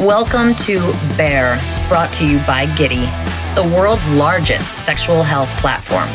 Welcome to Bear, brought to you by Giddy, the world's largest sexual health platform.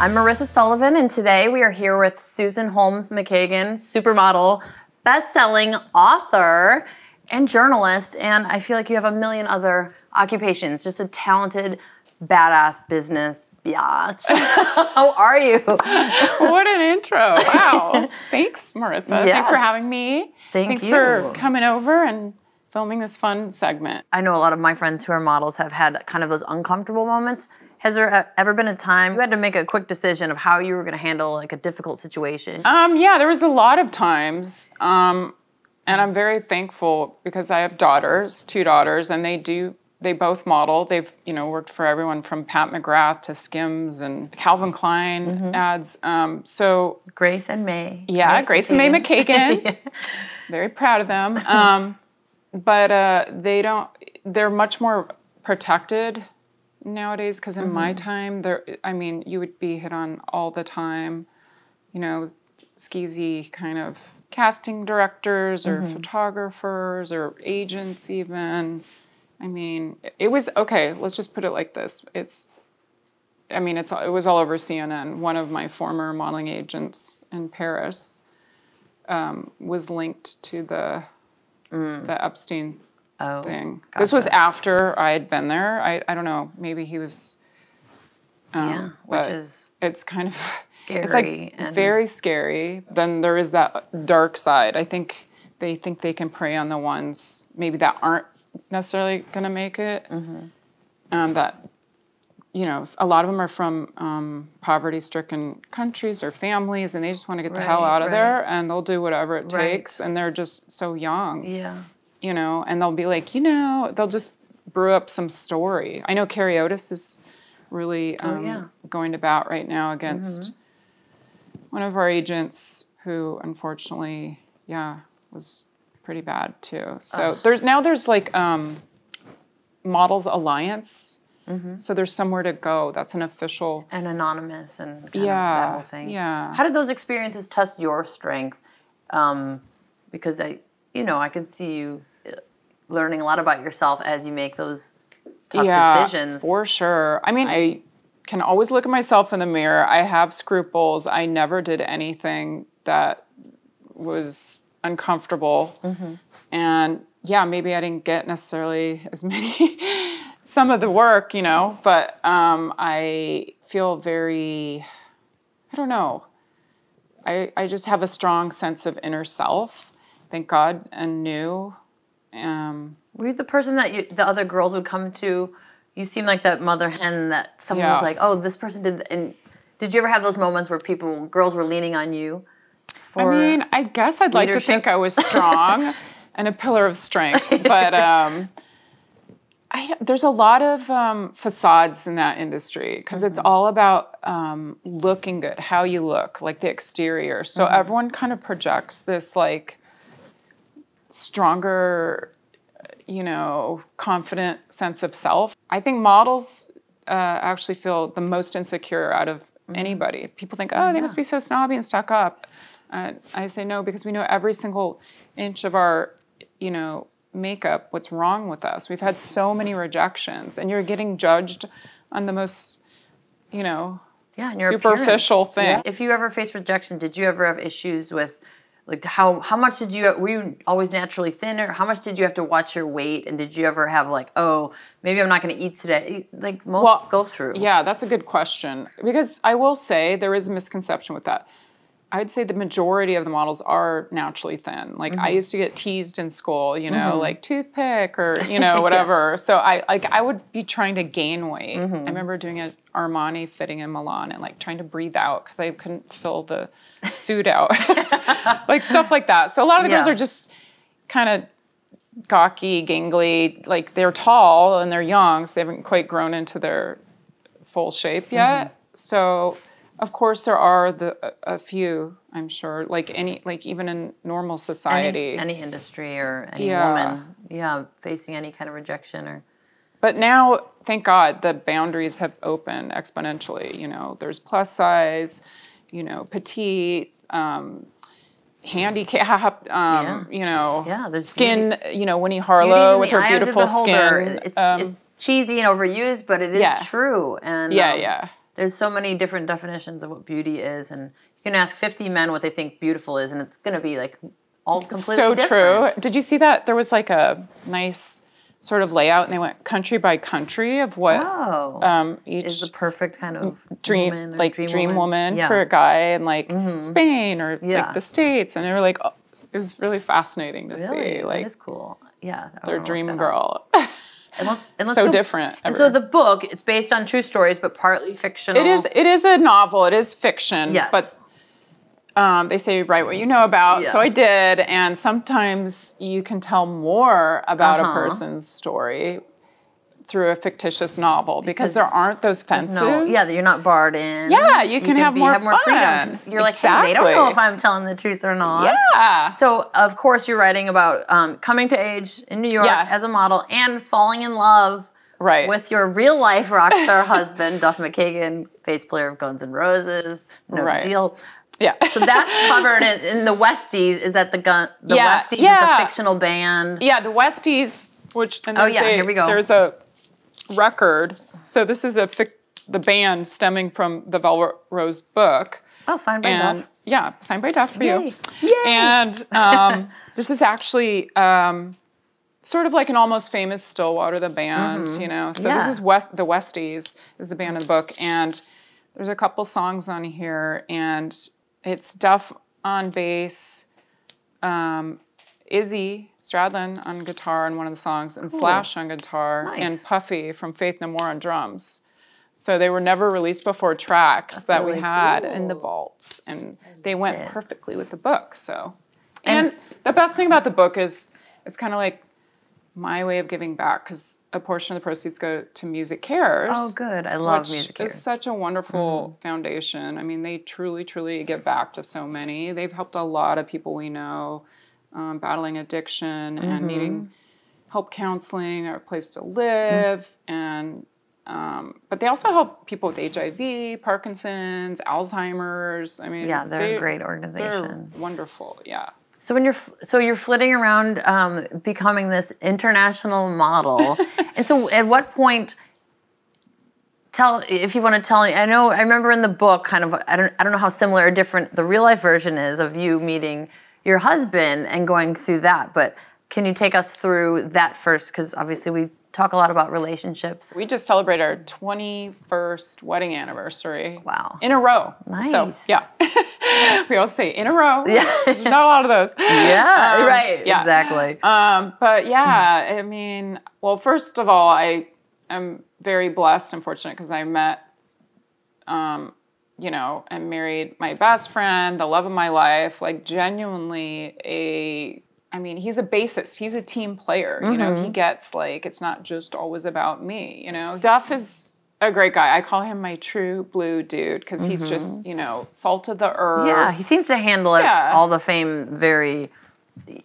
I'm Marisa Sullivan, and today we are here with Susan Holmes McKagan, supermodel, best-selling author, and journalist. And I feel like you have a million other occupations, just a talented, badass business biatch. How are you? What an intro. Wow. Thanks, Marisa. Yeah. Thanks for having me. Thanks you for coming over and filming this fun segment. I know a lot of my friends who are models have had kind of those uncomfortable moments. Has there ever been a time you had to make a quick decision of how you were going to handle like a difficult situation? Yeah, there was a lot of times. And I'm very thankful because I have daughters, two daughters, and they both model. They've, you know, worked for everyone from Pat McGrath to Skims and Calvin Klein ads. So Grace and Mae. Yeah, Grace and Mae McKagan. Yeah. Very proud of them. But they're much more protected nowadays because in my time, I mean, you would be hit on all the time, you know, skeezy kind of casting directors or photographers or agents even. I mean, it was, okay, let's just put it like this. It was all over CNN. One of my former modeling agents in Paris was linked to the Epstein thing. Gotcha. This was after I had been there. I don't know, maybe he was... which is... It's kind of... Scary. It's like very scary. Then there is that dark side. I think they can prey on the ones maybe that aren't necessarily going to make it. That, you know, a lot of them are from poverty-stricken countries or families, and they just want to get the hell out of there, and they'll do whatever it takes, and they're just so young. Yeah. You know, and they'll be like, you know, they'll just brew up some story. I know Carrie Otis is really going to bat right now against one of our agents who, unfortunately, was pretty bad, too. So there's like Models Alliance. So there's somewhere to go. That's an official... And anonymous and kind of that whole thing. Yeah. How did those experiences test your strength? Because I can see you learning a lot about yourself as you make those tough decisions. Yeah, for sure. I mean, I can always look at myself in the mirror. I have scruples. I never did anything that was uncomfortable. And yeah, maybe I didn't get necessarily as many... some of the work, you know, but I feel very, I don't know. I just have a strong sense of inner self, thank God, and knew. Were you the person that the other girls would come to? You seem like that mother hen that someone was like, oh, this person did, and did you ever have those moments where girls were leaning on you? For I guess I'd like to think I was strong and a pillar of strength, but... there's a lot of facades in that industry because it's all about looking good, how you look, like the exterior. So everyone kind of projects this like stronger, you know, confident sense of self. I think models actually feel the most insecure out of anybody. People think, oh, they must be so snobby and stuck up. I say no, because we know every single inch of our, you know, makeup, what's wrong with us. We've had so many rejections, and you're getting judged on the most, you know, superficial thing. Yeah. If you ever faced rejection, did you ever have issues with, like, how much did you, were you always naturally thin, or how much did you have to watch your weight, and did you ever have, like, oh, maybe I'm not going to eat today? Like, most go through. Yeah, that's a good question, because I will say there is a misconception with that. I'd say the majority of the models are naturally thin. Like I used to get teased in school, you know, like toothpick or, you know, whatever. So I would be trying to gain weight. I remember doing an Armani fitting in Milan and like trying to breathe out because I couldn't fill the suit out. Like stuff like that. So a lot of the girls are just kind of gawky, gangly, like they're tall and they're young, so they haven't quite grown into their full shape yet. So of course, there are a few, I'm sure, like even in normal society. Any industry or any woman, facing any kind of rejection or... But now, thank God, the boundaries have opened exponentially. You know, there's plus size, you know, petite, handicapped, skin, Winnie Harlow with her beautiful skin. It's cheesy and overused, but it is true. And there's so many different definitions of what beauty is, and you can ask 50 men what they think beautiful is, and it's going to be like all completely different. True. Did you see that? There was like a nice sort of layout, and they went country by country of what each is the perfect kind of dream, like dream woman for a guy, and like Spain or like the States, and they were like, oh, it was really fascinating to see. Like, that is cool. Yeah, their dream girl. So different. And so the book, it's based on true stories, but partly fictional. It is a novel. It is fiction. Yes. But they say write what you know about. Yeah. So I did. And sometimes you can tell more about a person's story through a fictitious novel because there aren't those fences. You're not barred in. Yeah, you can have more freedom. You're like, hey, they don't know if I'm telling the truth or not. Yeah. So, of course, you're writing about coming to age in New York as a model and falling in love with your real-life rock star husband, Duff McKagan, bass player of Guns N' Roses, no deal. Yeah. So that's covered in The Westies. Is that the Westies is the fictional band? Yeah, The Westies, which... There's a record. So this is the band stemming from the Velvet Rose book. Oh, signed by Duff. Yeah, signed by Duff for you. Yay! And this is actually sort of like an Almost Famous Stillwater, the band, you know. So this is The Westies is the band in the book. And there's a couple songs on here. And it's Duff on bass, Izzy Stradlin on guitar in one of the songs, and Slash on guitar, and Puffy from Faith No More on drums. So they were never released before tracks that we had in the vaults, and they went perfectly with the book. So, and the best thing about the book is it's kind of like my way of giving back because a portion of the proceeds go to Music Cares. Oh, good! I love Music Cares. It's such a wonderful foundation. I mean, they truly, truly give back to so many. They've helped a lot of people we know. Battling addiction and needing help counseling or a place to live. And but they also help people with HIV, Parkinson's, Alzheimer's. I mean, yeah, they're a great organization. They're wonderful, yeah. So when you're flitting around becoming this international model, and so at what point? If you want to tell me, I remember in the book, kind of I don't know how similar or different the real life version is of you meeting your husband and going through that, but can you take us through that first? Because obviously we talk a lot about relationships. We just celebrated our 21st wedding anniversary. Wow. In a row. Nice. So, yeah. We all say in a row. Yeah. There's not a lot of those. Yeah, right. Yeah. Exactly. But yeah, I mean, well, first of all, I am very blessed and fortunate because I met, I married my best friend, the love of my life, like genuinely he's a bassist. He's a team player. You know, he gets like, it's not just always about me, you know. Duff is a great guy. I call him my true blue dude because he's just, salt of the earth. Yeah, he seems to handle it, all the fame very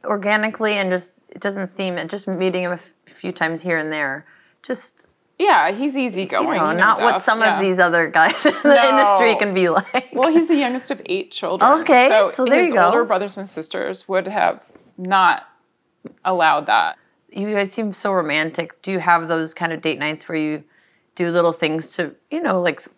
organically and just, it doesn't seem, just meeting him a few times here and there, just... Yeah, he's easygoing. Not what some of these other guys in the industry can be like. Well, he's the youngest of 8 children. Okay, so there you go. His older brothers and sisters would have not allowed that. You guys seem so romantic. Do you have those kind of date nights where you do little things to, celebrate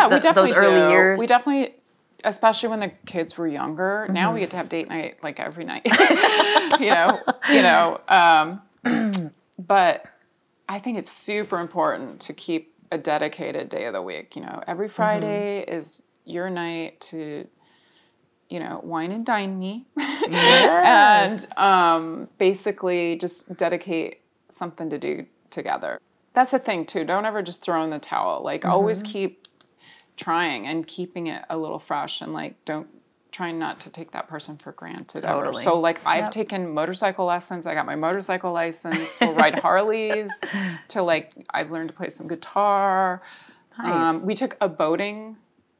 those early years? We definitely, especially when the kids were younger. Now we get to have date night like every night. But I think it's super important to keep a dedicated day of the week. Every Friday is your night to, wine and dine me. Yes. And basically just dedicate something to do together. That's the thing, too. Don't ever just throw in the towel. Like, always keep trying and keeping it a little fresh and, like, don't trying not to take that person for granted. Totally. So like I've taken motorcycle lessons. I got my motorcycle license. We'll ride Harleys to like, I've learned to play some guitar. Nice. We took a boating,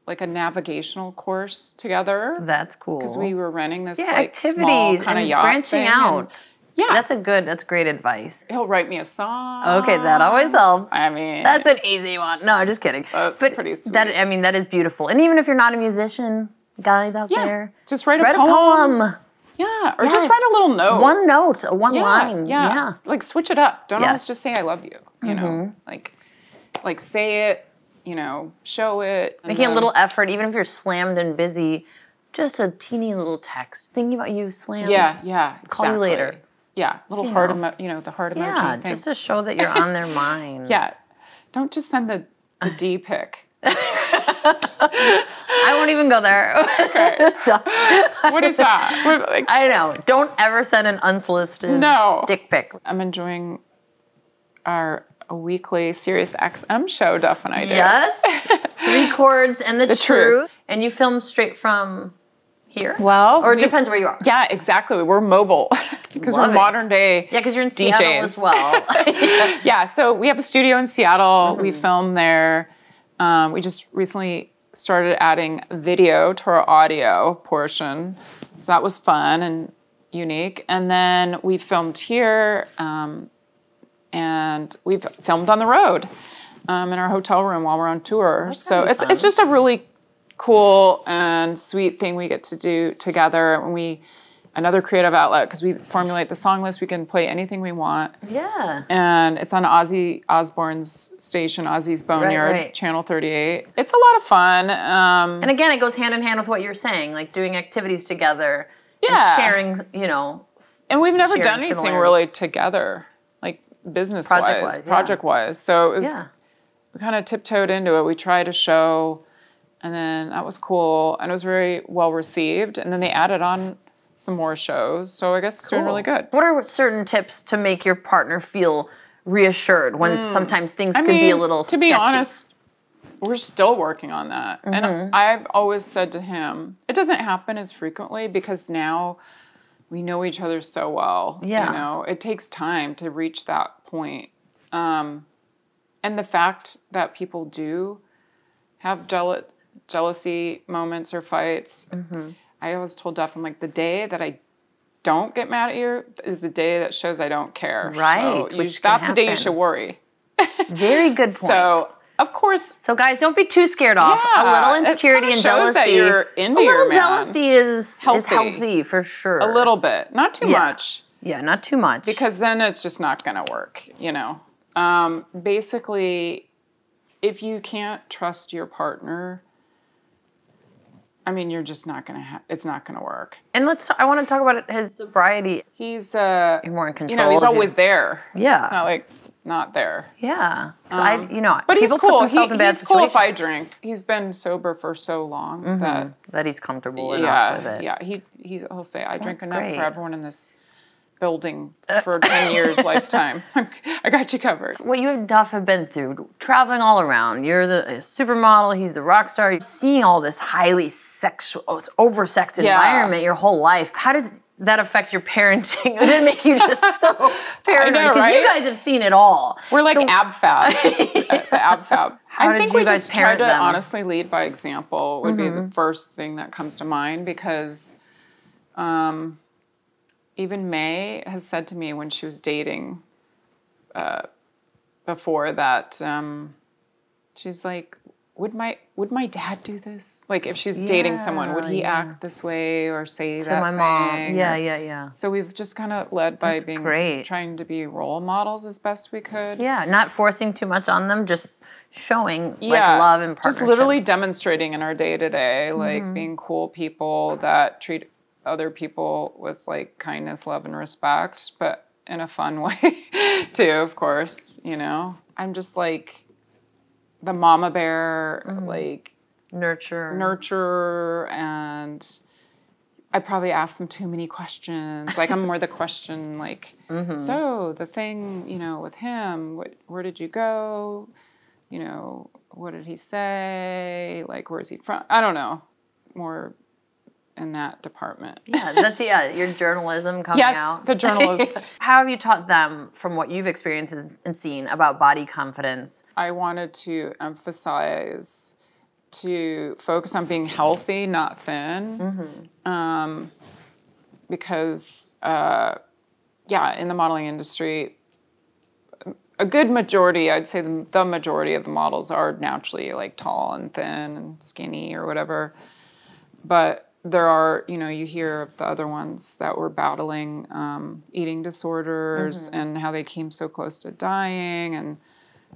like a navigational course together. That's cool. Because we were renting this small kind of yacht branching out. That's great advice. He'll write me a song. Okay, that always helps. I mean, that's an easy one. No, just kidding. That's pretty sweet. That is beautiful. And even if you're not a musician, guys out there. Just write a poem. Yeah, or just write a little note. One note, one line. Yeah. Like switch it up. Don't always just say I love you. You know, like say it. You know, show it. Making a little effort, even if you're slammed and busy. Just a teeny little text. Thinking about you, slam. Yeah, yeah. Exactly. Call you later. Yeah, little heart emoji. You know, the heart emoji thing. Yeah, just to show that you're on their mind. Yeah, don't just send the D pic. I won't even go there. Okay. What is that? I know. Don't ever send an unsolicited dick pic. I'm enjoying our weekly Sirius XM show, Duff and I do. Yes. 3 chords and the truth. And you film straight from here? Well, or it depends where you are. Yeah, exactly. We're mobile because we're modern day. Yeah, because you're in DJs. Seattle as well. Yeah, so we have a studio in Seattle. We film there. We just recently started adding video to our audio portion, so that was fun and unique. And then we filmed here, and we've filmed on the road in our hotel room while we're on tour. That's so it's just a really cool and sweet thing we get to do together. And another creative outlet, because we formulate the song list. We can play anything we want. Yeah. And it's on Ozzy Osbourne's station, Ozzy's Boneyard, Channel 38. It's a lot of fun. And again, it goes hand in hand with what you're saying, like doing activities together. Yeah. And sharing, you know. And we've never done anything really together, like business-wise, project-wise. So it was, we kind of tiptoed into it. We tried a show, and then that was cool. And it was very well-received. And then they added on some more shows, so I guess it's doing really good. What are certain tips to make your partner feel reassured when sometimes things can be a little sketchy? To be honest, we're still working on that. And I've always said to him, it doesn't happen as frequently because now we know each other so well. Yeah. You know, it takes time to reach that point. And the fact that people do have jealousy moments or fights, I always told Duff, I'm like, the day that I don't get mad at you is the day that shows I don't care. Right. So that's the day you should worry. Very good point. So, of course. So, guys, don't be too scared off. A little insecurity and jealousy. That you're into your man. A little jealousy is healthy, for sure. A little bit. Not too much. Yeah, not too much. Because then it's just not going to work, you know. Basically, if you can't trust your partner, I mean, you're just not going to have, it's not going to work. And I want to talk about his sobriety. He's more in control. You know, he's always there. Yeah. It's not like not there. Yeah. You know, but he's cool. He's cool if I drink. He's been sober for so long that he's comfortable enough with it. Yeah. He'll say, I drink enough for everyone in this building for 10 years lifetime. I got you covered. What you and Duff have been through, traveling all around, you're the supermodel, he's the rock star, you're seeing all this highly sexual, oversexed environment your whole life. How does that affect your parenting? Did it make you just so paranoid? Because you guys have seen it all. We're like ABFAB, the ABFAB. I think we just try to honestly lead by example would be the first thing that comes to mind, because even Mae has said to me when she was dating before that she's like, would my dad do this? Like if she was dating someone, would he act this way or say that to my mom? Yeah. So we've just kind of led by trying to be role models as best we could. Yeah, not forcing too much on them, just showing like love and partnership. Just literally demonstrating in our day-to-day, like being cool people that treat other people with like kindness, love, and respect, but in a fun way too, of course, you know. I'm just like the mama bear, like nurturer, and I probably ask them too many questions. Like I'm more the question, like, so the thing, you know, with him, where did you go? You know, what did he say? Like, where is he from? I don't know. More in that department. Yeah, that's your journalism coming out. Yes, the journalist. How have you taught them from what you've experienced and seen about body confidence? I wanted to emphasize to focus on being healthy, not thin. Because, in the modeling industry, a good majority, I'd say the majority of the models are naturally like tall and thin and skinny or whatever. But there are, you know, you hear of the other ones that were battling eating disorders mm-hmm. and how they came so close to dying and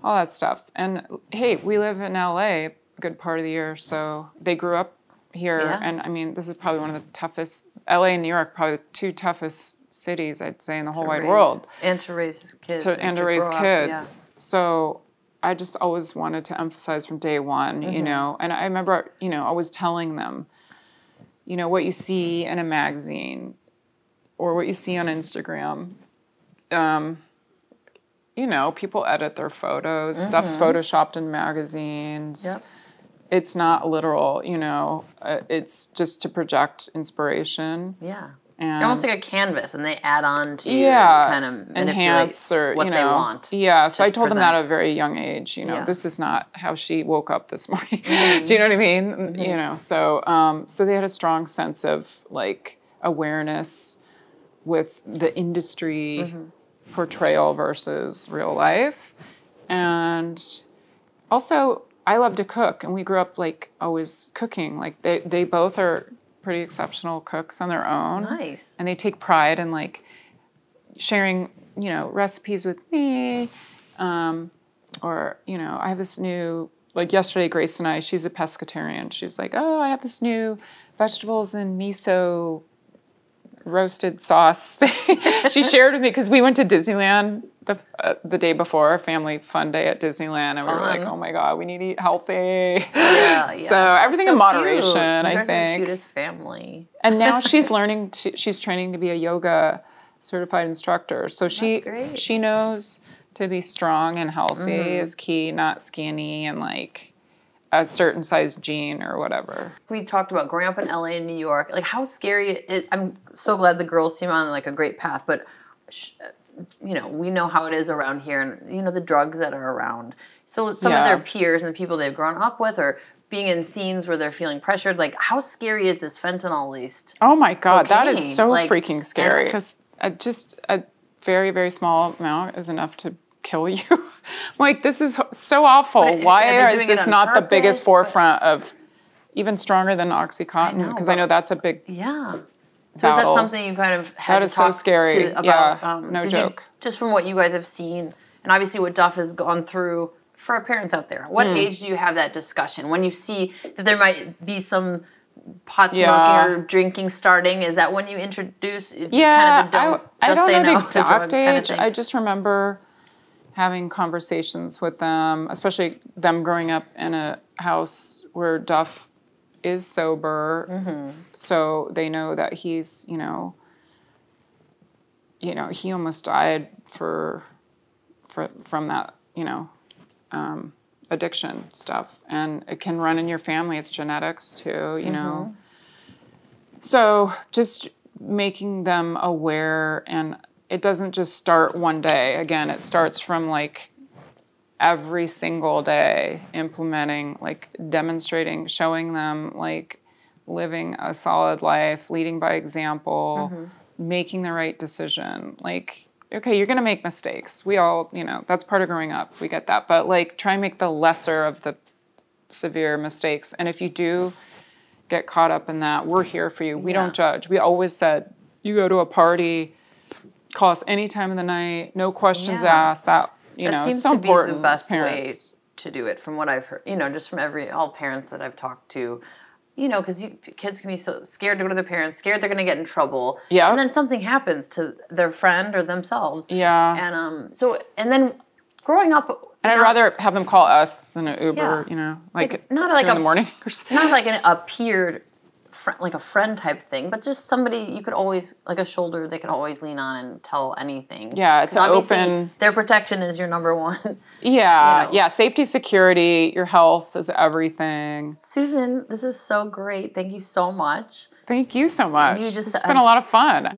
all that stuff. And hey, we live in LA a good part of the year, so they grew up here. Yeah. And I mean, this is probably one of the toughest, LA and New York, probably the two toughest cities, I'd say, in the whole wide world. And to raise kids. And to raise kids. Yeah. So I just always wanted to emphasize from day one, mm-hmm. you know, and I remember, you know, always telling them, you know, what you see in a magazine or what you see on Instagram, you know, people edit their photos, mm-hmm. stuff's photoshopped in magazines. Yep. It's not literal, you know, it's just to project inspiration. Yeah. And they're almost like a canvas, and they add on to kind of manipulate enhance or, what they want. Yeah, so I told them that at a very young age, you know, this is not how she woke up this morning. Mm-hmm. Do you know what I mean? Mm-hmm. You know, so so they had a strong sense of, like, awareness with the industry mm-hmm. portrayal versus real life. And also, I love to cook, and we grew up, like, always cooking. Like, they both are pretty exceptional cooks on their own. Nice. And they take pride in, like, sharing, you know, recipes with me. Or, you know, I have this new, like yesterday, Grace and I, she's a pescatarian. She was like, oh, I have this new vegetables and miso roasted sauce thing. She shared with me because we went to Disneyland the day before, our family fun day at Disneyland, and we were like, oh my God, we need to eat healthy. Yeah. So everything so in moderation, cute. I think. The cutest family. And now she's learning, she's training to be a yoga certified instructor. So she knows to be strong and healthy is key, not skinny and like a certain size jean or whatever. We talked about growing up in LA and New York, like how scary it is. I'm so glad the girls seem on like a great path, but you know, we know how it is around here and, you know, the drugs that are around. So some of their peers and the people they've grown up with are being in scenes where they're feeling pressured. Like, how scary is this fentanyl-laced? Oh, my God. Cocaine? That is so like, freaking scary. Because just a very, very small amount is enough to kill you. Like, this is so awful. Why is this not the biggest forefront of, even stronger than Oxycontin? Because I know that's a big... Yeah. So battle. Is that something you kind of had to talk to about? Yeah, no joke. You, just from what you guys have seen, and obviously what Duff has gone through for our parents out there, what age do you have that discussion? When you see that there might be some pot smoking or drinking starting, is that when you introduce kind of the I don't know the exact age. I just remember having conversations with them, especially them growing up in a house where Duff is sober, so they know that he's, you know, he almost died from that, you know, addiction stuff, and it can run in your family. It's genetics too, you know. So just making them aware, and it doesn't just start one day. Again, it starts from like every single day, implementing, like demonstrating, showing them, like living a solid life, leading by example, making the right decision. Like, okay, you're going to make mistakes. We all, you know, that's part of growing up. We get that. But like, try and make the lesser of the severe mistakes. And if you do get caught up in that, we're here for you. We don't judge. We always said, you go to a party, call us any time of the night, no questions asked. That seems to be the best way to do it, from what I've heard. You know, just from all parents that I've talked to. You know, because kids can be so scared to go to their parents, scared they're going to get in trouble. Yeah. And then something happens to their friend or themselves. Yeah. And and then growing up. And I'd rather have them call us than an Uber. Yeah. You know, like not like in the morning or something. Not like a peer, like a friend type thing, but just somebody you could always, like a shoulder they could always lean on and tell anything. Yeah, it's open. Their protection is your number one. Yeah, you know. Yeah, safety, security, your health is everything. Susan, this is so great. Thank you so much. Thank you so much. It's been a lot of fun.